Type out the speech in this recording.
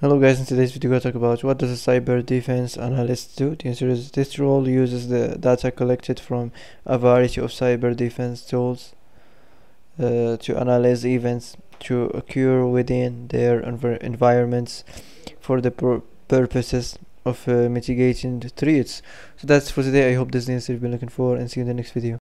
Hello guys, in today's video I'll talk about what does a cyber defense analyst do. The answer is this role uses the data collected from a variety of cyber defense tools to analyze events to occur within their environments for the purposes of mitigating threats. So that's for today. I hope this is the answer you've been looking for, and see you in the next video.